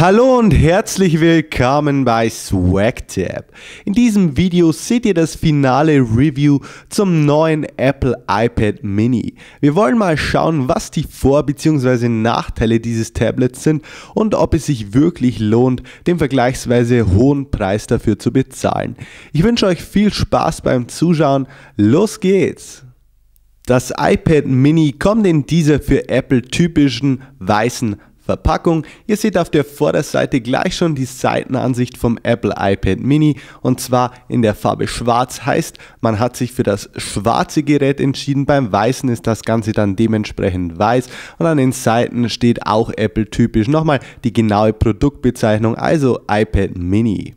Hallo und herzlich willkommen bei SwagTab. In diesem Video seht ihr das finale Review zum neuen Apple iPad Mini. Wir wollen mal schauen, was die Vor- bzw. Nachteile dieses Tablets sind und ob es sich wirklich lohnt, den vergleichsweise hohen Preis dafür zu bezahlen. Ich wünsche euch viel Spaß beim Zuschauen. Los geht's! Das iPad Mini kommt in dieser für Apple typischen weißen Verpackung. Ihr seht auf der Vorderseite gleich schon die Seitenansicht vom Apple iPad Mini, und zwar in der Farbe schwarz, heißt, man hat sich für das schwarze Gerät entschieden. Beim weißen ist das Ganze dann dementsprechend weiß, und an den Seiten steht auch Apple typisch nochmal die genaue Produktbezeichnung, also iPad Mini.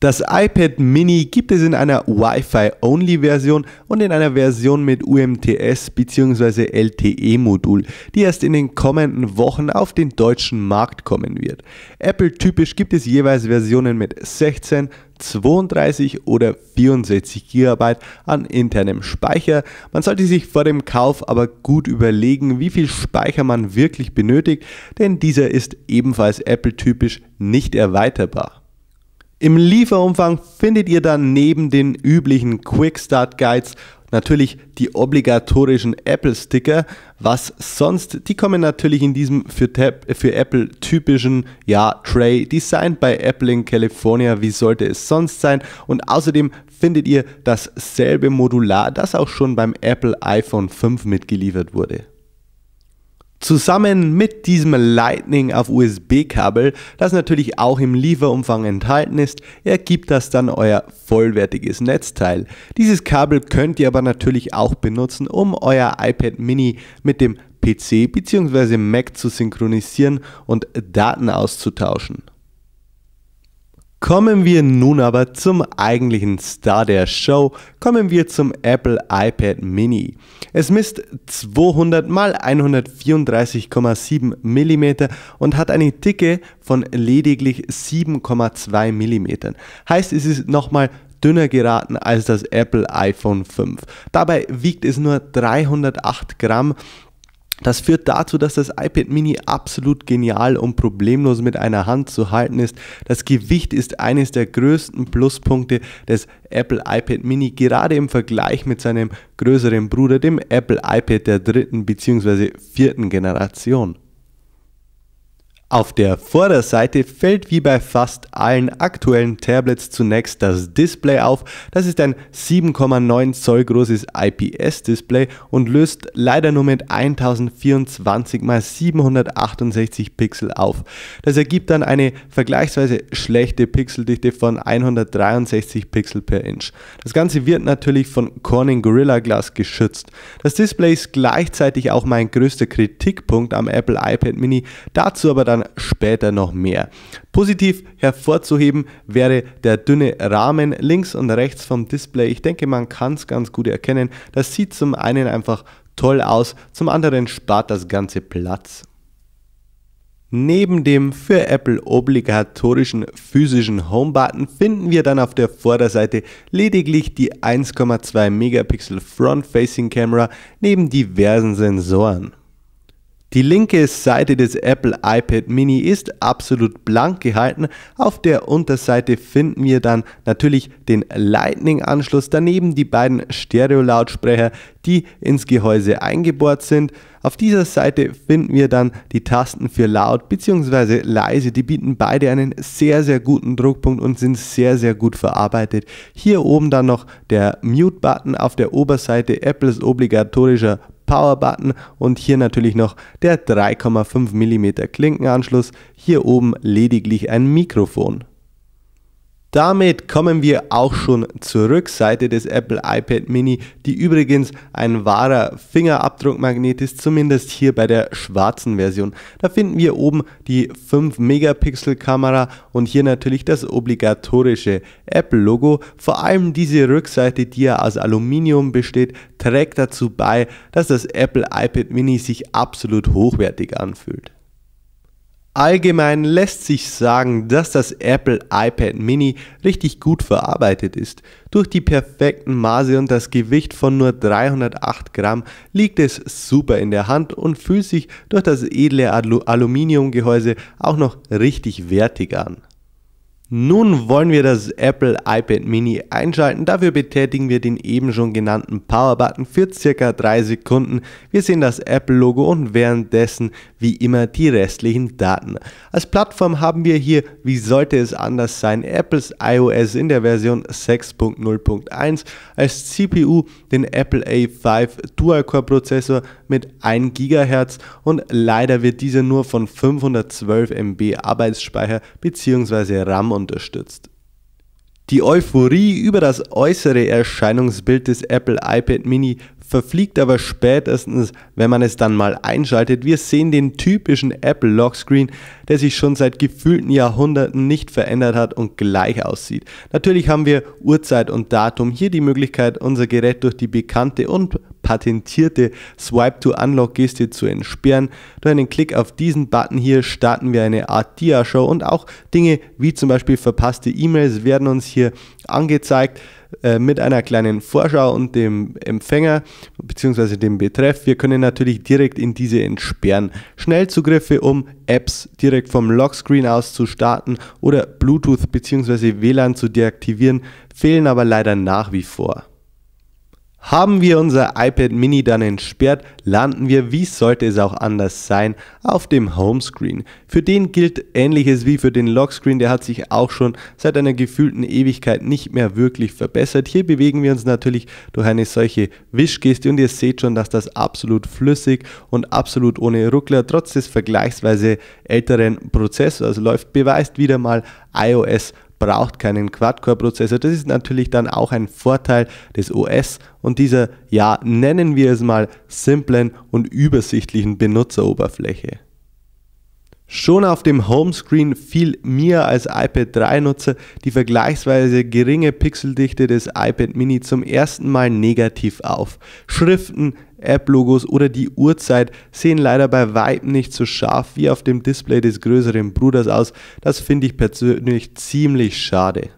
Das iPad Mini gibt es in einer Wi-Fi-Only-Version und in einer Version mit UMTS bzw. LTE-Modul, die erst in den kommenden Wochen auf den deutschen Markt kommen wird. Apple-typisch gibt es jeweils Versionen mit 16, 32 oder 64 GB an internem Speicher. Man sollte sich vor dem Kauf aber gut überlegen, wie viel Speicher man wirklich benötigt, denn dieser ist ebenfalls Apple-typisch nicht erweiterbar. Im Lieferumfang findet ihr dann neben den üblichen Quick-Start-Guides natürlich die obligatorischen Apple-Sticker. Was sonst? Die kommen natürlich in diesem für Apple typischen Tray, designed by Apple in California. Wie sollte es sonst sein? Und außerdem findet ihr dasselbe Modular, das auch schon beim Apple iPhone 5 mitgeliefert wurde. Zusammen mit diesem Lightning auf USB-Kabel, das natürlich auch im Lieferumfang enthalten ist, ergibt das dann euer vollwertiges Netzteil. Dieses Kabel könnt ihr aber natürlich auch benutzen, um euer iPad Mini mit dem PC bzw. Mac zu synchronisieren und Daten auszutauschen. Kommen wir nun aber zum eigentlichen Star der Show, kommen wir zum Apple iPad Mini. Es misst 200 x 134,7 mm und hat eine Dicke von lediglich 7,2 mm. Heißt, es ist nochmal dünner geraten als das Apple iPhone 5. Dabei wiegt es nur 308 Gramm. Das führt dazu, dass das iPad Mini absolut genial und problemlos mit einer Hand zu halten ist. Das Gewicht ist eines der größten Pluspunkte des Apple iPad Mini, gerade im Vergleich mit seinem größeren Bruder, dem Apple iPad der 3. bzw. 4. Generation. Auf der Vorderseite fällt wie bei fast allen aktuellen Tablets zunächst das Display auf. Das ist ein 7,9 Zoll großes IPS-Display und löst leider nur mit 1024 x 768 Pixel auf. Das ergibt dann eine vergleichsweise schlechte Pixeldichte von 163 Pixel per Inch. Das Ganze wird natürlich von Corning Gorilla Glass geschützt. Das Display ist gleichzeitig auch mein größter Kritikpunkt am Apple iPad Mini, dazu aber dann später noch mehr. Positiv hervorzuheben wäre der dünne Rahmen links und rechts vom Display. Ich denke, man kann es ganz gut erkennen. Das sieht zum einen einfach toll aus, zum anderen spart das Ganze Platz. Neben dem für Apple obligatorischen physischen Home-Button finden wir dann auf der Vorderseite lediglich die 1,2 Megapixel Front-Facing-Camera neben diversen Sensoren. Die linke Seite des Apple iPad Mini ist absolut blank gehalten. Auf der Unterseite finden wir dann natürlich den Lightning-Anschluss, daneben die beiden Stereo-Lautsprecher, die ins Gehäuse eingebohrt sind. Auf dieser Seite finden wir dann die Tasten für laut bzw. leise. Die bieten beide einen sehr, sehr guten Druckpunkt und sind sehr, sehr gut verarbeitet. Hier oben dann noch der Mute-Button, auf der Oberseite Apples obligatorischer Power-Button und hier natürlich noch der 3,5 mm Klinkenanschluss, hier oben lediglich ein Mikrofon. Damit kommen wir auch schon zur Rückseite des Apple iPad Mini, die übrigens ein wahrer Fingerabdruckmagnet ist, zumindest hier bei der schwarzen Version. Da finden wir oben die 5 Megapixel Kamera und hier natürlich das obligatorische Apple Logo. Vor allem diese Rückseite, die ja aus Aluminium besteht, trägt dazu bei, dass das Apple iPad Mini sich absolut hochwertig anfühlt. Allgemein lässt sich sagen, dass das Apple iPad Mini richtig gut verarbeitet ist. Durch die perfekten Maße und das Gewicht von nur 308 Gramm liegt es super in der Hand und fühlt sich durch das edle Aluminiumgehäuse auch noch richtig wertig an. Nun wollen wir das Apple iPad Mini einschalten, dafür betätigen wir den eben schon genannten Power-Button für ca. 3 Sekunden. Wir sehen das Apple-Logo und währenddessen wie immer die restlichen Daten. Als Plattform haben wir hier, wie sollte es anders sein, Apples iOS in der Version 6.0.1, als CPU den Apple A5 Dual-Core-Prozessor mit 1 GHz und leider wird dieser nur von 512 MB Arbeitsspeicher bzw. RAM unterstützt. Die Euphorie über das äußere Erscheinungsbild des Apple iPad Mini verfliegt aber spätestens, wenn man es dann mal einschaltet. Wir sehen den typischen Apple Lockscreen, der sich schon seit gefühlten Jahrhunderten nicht verändert hat und gleich aussieht. Natürlich haben wir Uhrzeit und Datum, hier die Möglichkeit, unser Gerät durch die bekannte und patentierte Swipe-to-Unlock-Geste zu entsperren. Durch einen Klick auf diesen Button hier starten wir eine Art Dia-Show und auch Dinge wie zum Beispiel verpasste E-Mails werden uns hier angezeigt mit einer kleinen Vorschau und dem Empfänger bzw. dem Betreff. Wir können natürlich direkt in diese entsperren. Schnellzugriffe, um Apps direkt vom Lockscreen aus zu starten oder Bluetooth bzw. WLAN zu deaktivieren, fehlen aber leider nach wie vor. Haben wir unser iPad Mini dann entsperrt, landen wir, wie sollte es auch anders sein, auf dem Homescreen. Für den gilt Ähnliches wie für den Lockscreen, der hat sich auch schon seit einer gefühlten Ewigkeit nicht mehr wirklich verbessert. Hier bewegen wir uns natürlich durch eine solche Wischgeste und ihr seht schon, dass das absolut flüssig und absolut ohne Ruckler, trotz des vergleichsweise älteren Prozessors läuft, beweist wieder mal iOS. Braucht keinen Quad-Core-Prozessor. Das ist natürlich dann auch ein Vorteil des OS und dieser, ja, nennen wir es mal, simplen und übersichtlichen Benutzeroberfläche. Schon auf dem Homescreen fiel mir als iPad 3-Nutzer die vergleichsweise geringe Pixeldichte des iPad Mini zum ersten Mal negativ auf. Schriften, App-Logos oder die Uhrzeit sehen leider bei weitem nicht so scharf wie auf dem Display des größeren Bruders aus. Das finde ich persönlich ziemlich schade.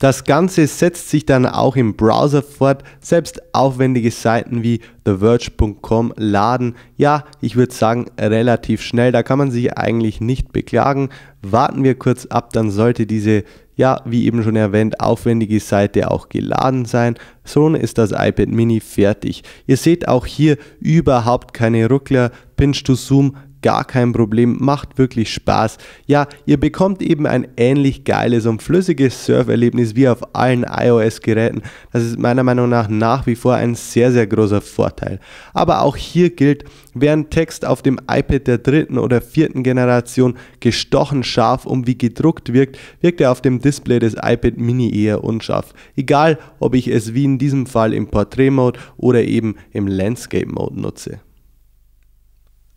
Das Ganze setzt sich dann auch im Browser fort, selbst aufwendige Seiten wie theverge.com laden, ja, ich würde sagen relativ schnell, da kann man sich eigentlich nicht beklagen. Warten wir kurz ab, dann sollte diese, ja, wie eben schon erwähnt, aufwendige Seite auch geladen sein. So ist das iPad Mini fertig. Ihr seht auch hier überhaupt keine Ruckler, Pinch to Zoom, gar kein Problem, macht wirklich Spaß. Ja, ihr bekommt eben ein ähnlich geiles und flüssiges Surferlebnis wie auf allen iOS-Geräten. Das ist meiner Meinung nach wie vor ein sehr, sehr großer Vorteil. Aber auch hier gilt, während Text auf dem iPad der 3. oder 4. Generation gestochen scharf und wie gedruckt wirkt, wirkt er auf dem Display des iPad Mini eher unscharf. Egal, ob ich es wie in diesem Fall im Portrait-Mode oder eben im Landscape-Mode nutze.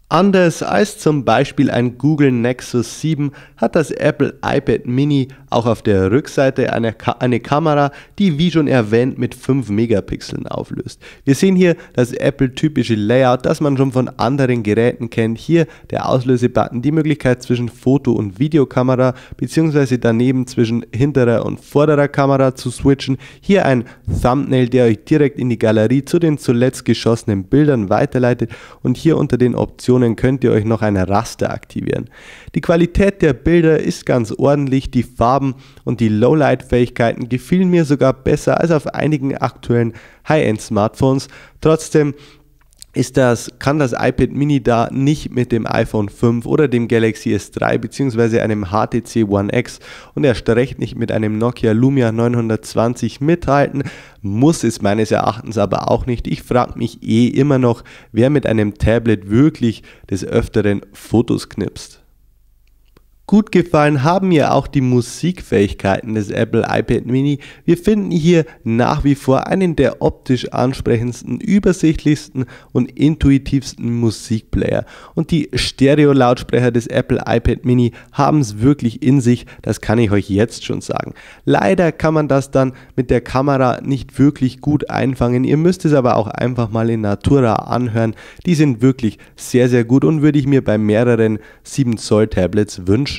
Anders als zum Beispiel ein Google Nexus 7 hat das Apple iPad Mini auch auf der Rückseite eine Kamera, die wie schon erwähnt mit 5 Megapixeln auflöst. Wir sehen hier das Apple-typische Layout, das man schon von anderen Geräten kennt. Hier der Auslösebutton, die Möglichkeit zwischen Foto- und Videokamera bzw. daneben zwischen hinterer und vorderer Kamera zu switchen. Hier ein Thumbnail, der euch direkt in die Galerie zu den zuletzt geschossenen Bildern weiterleitet und hier unter den Optionen könnt ihr euch noch ein Raster aktivieren. Die Qualität der Bilder ist ganz ordentlich, die Farben und die Lowlight-Fähigkeiten gefielen mir sogar besser als auf einigen aktuellen High-End-Smartphones. Trotzdem kann das iPad Mini da nicht mit dem iPhone 5 oder dem Galaxy S3 bzw. einem HTC One X und erst recht nicht mit einem Nokia Lumia 920 mithalten, muss es meines Erachtens aber auch nicht. Ich frage mich immer noch, wer mit einem Tablet wirklich des Öfteren Fotos knipst. Gut gefallen haben mir auch die Musikfähigkeiten des Apple iPad Mini. Wir finden hier nach wie vor einen der optisch ansprechendsten, übersichtlichsten und intuitivsten Musikplayer. Und die Stereo-Lautsprecher des Apple iPad Mini haben es wirklich in sich, das kann ich euch jetzt schon sagen. Leider kann man das dann mit der Kamera nicht wirklich gut einfangen. Ihr müsst es aber auch einfach mal in Natura anhören. Die sind wirklich sehr, sehr gut und würde ich mir bei mehreren 7 Zoll Tablets wünschen.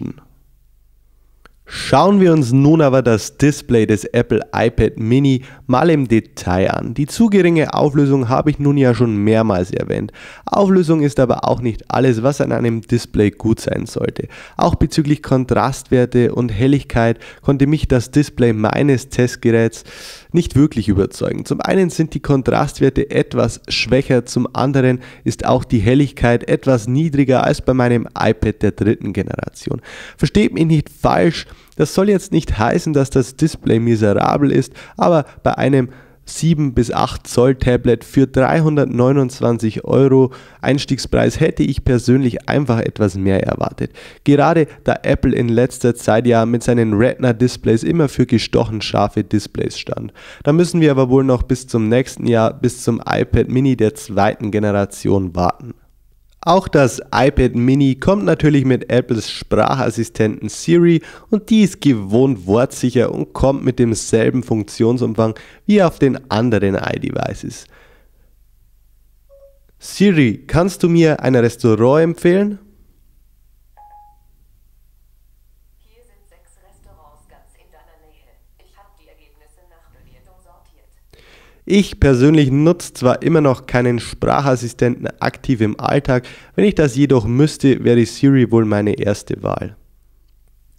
Schauen wir uns nun aber das Display des Apple iPad Mini mal im Detail an. Die zu geringe Auflösung habe ich nun ja schon mehrmals erwähnt. Auflösung ist aber auch nicht alles, was an einem Display gut sein sollte. Auch bezüglich Kontrastwerte und Helligkeit konnte mich das Display meines Testgeräts nicht wirklich überzeugen. Zum einen sind die Kontrastwerte etwas schwächer, zum anderen ist auch die Helligkeit etwas niedriger als bei meinem iPad der dritten Generation. Versteht mich nicht falsch, das soll jetzt nicht heißen, dass das Display miserabel ist, aber bei einem 7 bis 8 Zoll Tablet für 329 € Einstiegspreis hätte ich persönlich einfach etwas mehr erwartet. Gerade da Apple in letzter Zeit ja mit seinen Retina Displays immer für gestochen scharfe Displays stand. Da müssen wir aber wohl noch bis zum nächsten Jahr, bis zum iPad Mini der zweiten Generation warten. Auch das iPad Mini kommt natürlich mit Apples Sprachassistenten Siri und die ist gewohnt wortsicher und kommt mit demselben Funktionsumfang wie auf den anderen iDevices. Siri, kannst du mir ein Restaurant empfehlen? Hier sind 6 Restaurants ganz in deiner Nähe. Ich habe die Ergebnisse nach Bewertung sortiert. Ich persönlich nutze zwar immer noch keinen Sprachassistenten aktiv im Alltag, wenn ich das jedoch müsste, wäre Siri wohl meine erste Wahl.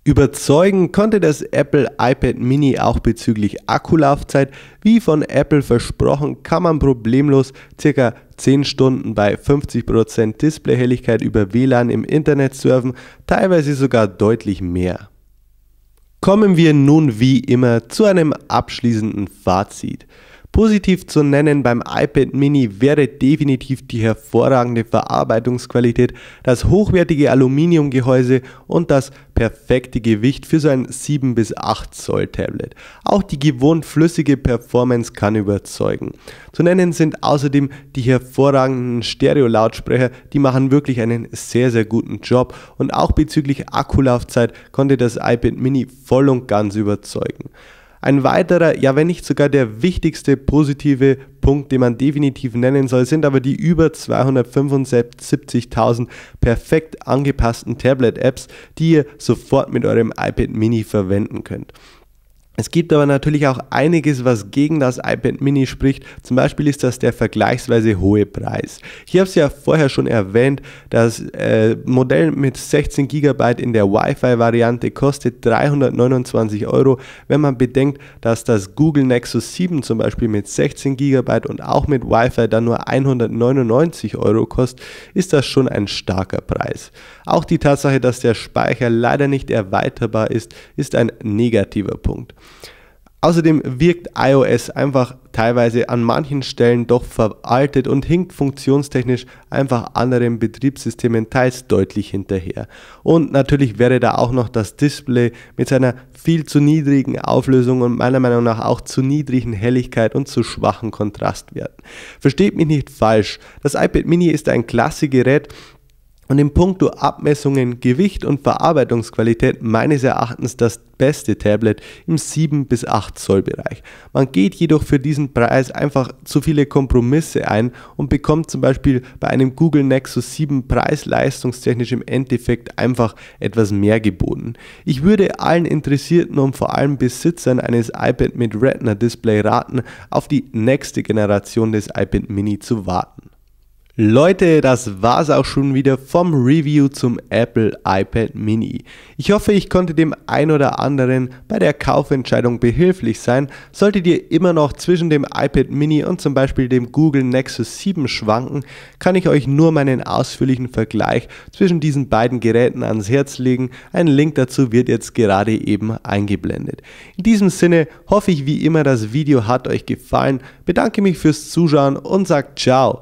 Überzeugen konnte das Apple iPad Mini auch bezüglich Akkulaufzeit. Wie von Apple versprochen, kann man problemlos ca. 10 Stunden bei 50% Displayhelligkeit über WLAN im Internet surfen, teilweise sogar deutlich mehr. Kommen wir nun wie immer zu einem abschließenden Fazit. Positiv zu nennen beim iPad Mini wäre definitiv die hervorragende Verarbeitungsqualität, das hochwertige Aluminiumgehäuse und das perfekte Gewicht für so ein 7 bis 8 Zoll Tablet. Auch die gewohnt flüssige Performance kann überzeugen. Zu nennen sind außerdem die hervorragenden Stereo-Lautsprecher, die machen wirklich einen sehr, sehr guten Job und auch bezüglich Akkulaufzeit konnte das iPad Mini voll und ganz überzeugen. Ein weiterer, ja wenn nicht sogar der wichtigste positive Punkt, den man definitiv nennen soll, sind aber die über 275.000 perfekt angepassten Tablet-Apps, die ihr sofort mit eurem iPad Mini verwenden könnt. Es gibt aber natürlich auch einiges, was gegen das iPad Mini spricht, zum Beispiel ist das der vergleichsweise hohe Preis. Ich habe es ja vorher schon erwähnt, das Modell mit 16 GB in der Wi-Fi-Variante kostet 329 €, wenn man bedenkt, dass das Google Nexus 7 zum Beispiel mit 16 GB und auch mit Wi-Fi dann nur 199 € kostet, ist das schon ein starker Preis. Auch die Tatsache, dass der Speicher leider nicht erweiterbar ist, ist ein negativer Punkt. Außerdem wirkt iOS einfach teilweise an manchen Stellen doch veraltet und hinkt funktionstechnisch einfach anderen Betriebssystemen teils deutlich hinterher. Und natürlich wäre da auch noch das Display mit seiner viel zu niedrigen Auflösung und meiner Meinung nach auch zu niedrigen Helligkeit und zu schwachen Kontrastwerten. Versteht mich nicht falsch, das iPad Mini ist ein klasse Gerät, und in puncto Abmessungen, Gewicht und Verarbeitungsqualität meines Erachtens das beste Tablet im 7 bis 8 Zoll Bereich. Man geht jedoch für diesen Preis einfach zu viele Kompromisse ein und bekommt zum Beispiel bei einem Google Nexus 7 preis-leistungstechnisch im Endeffekt einfach etwas mehr geboten. Ich würde allen Interessierten und vor allem Besitzern eines iPad mit Retina Display raten, auf die nächste Generation des iPad Mini zu warten. Leute, das war's auch schon wieder vom Review zum Apple iPad Mini. Ich hoffe, ich konnte dem ein oder anderen bei der Kaufentscheidung behilflich sein. Solltet ihr immer noch zwischen dem iPad Mini und zum Beispiel dem Google Nexus 7 schwanken, kann ich euch nur meinen ausführlichen Vergleich zwischen diesen beiden Geräten ans Herz legen. Ein Link dazu wird jetzt gerade eben eingeblendet. In diesem Sinne hoffe ich wie immer, das Video hat euch gefallen. Bedanke mich fürs Zuschauen und sage ciao.